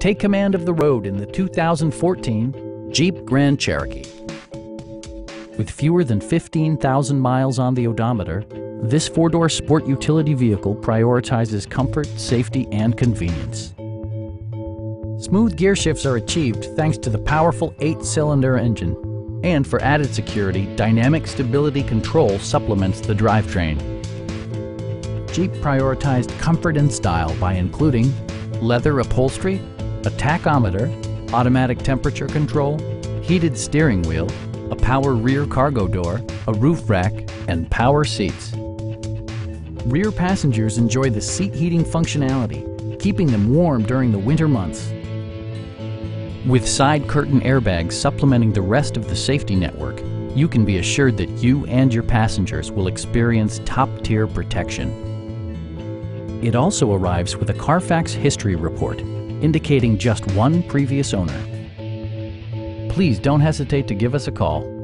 Take command of the road in the 2014 Jeep Grand Cherokee. With fewer than 15,000 miles on the odometer, this four-door sport utility vehicle prioritizes comfort, safety, and convenience. Smooth gear shifts are achieved thanks to the powerful 8-cylinder engine. And for added security, dynamic stability control supplements the drivetrain. Jeep prioritized comfort and style by including leather upholstery, a tachometer, automatic temperature control, heated steering wheel, a power rear cargo door, a roof rack, and power seats. Rear passengers enjoy the seat heating functionality, keeping them warm during the winter months. With side curtain airbags supplementing the rest of the safety network, you can be assured that you and your passengers will experience top-tier protection. It also arrives with a Carfax history report, indicating just one previous owner. Please don't hesitate to give us a call.